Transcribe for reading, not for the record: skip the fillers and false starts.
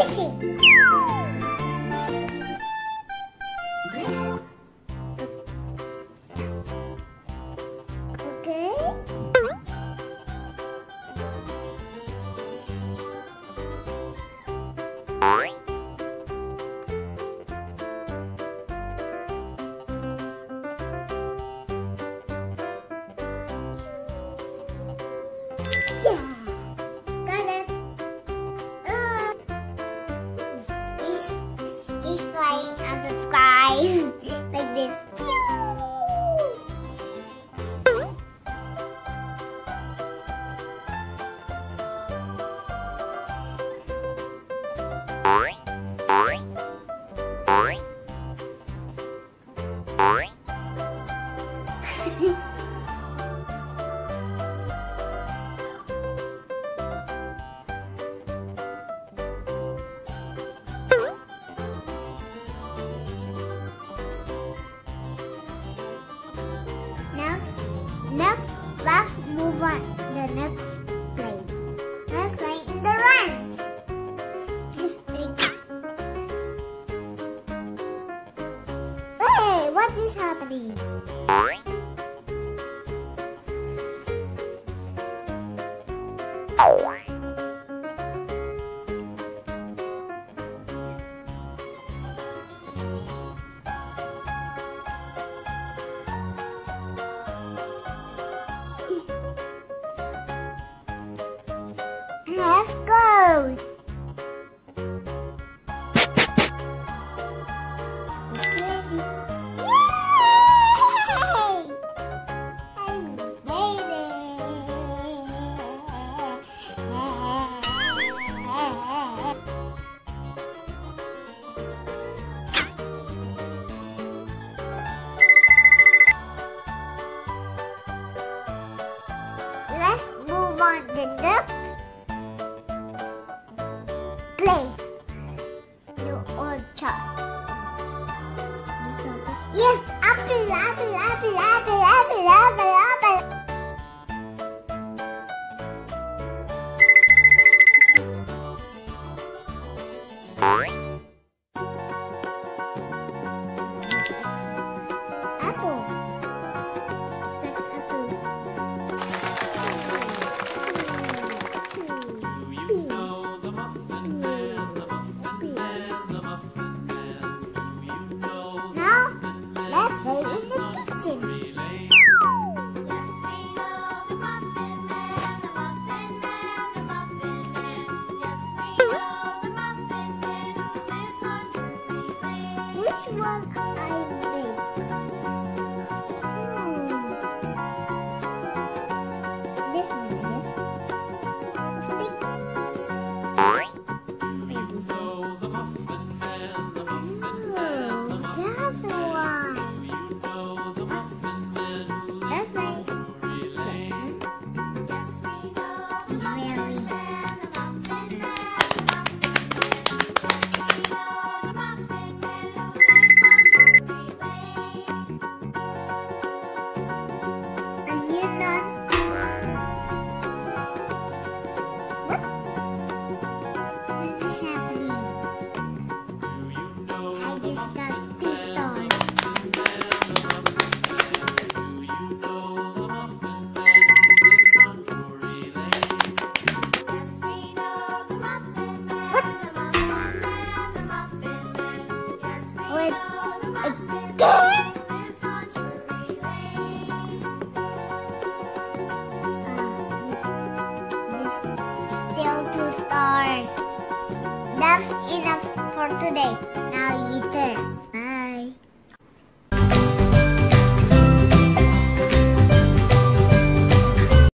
pretty. Okay. Like this. Let's move on the next plane. Let's play the ranch. Hey, what is happening? Let's go! Let's move on to the play the orchard. Yes, apple, apple, apple, apple, apple, apple, apple. Apple. That's apple. Do you know the muffin? That's enough for today.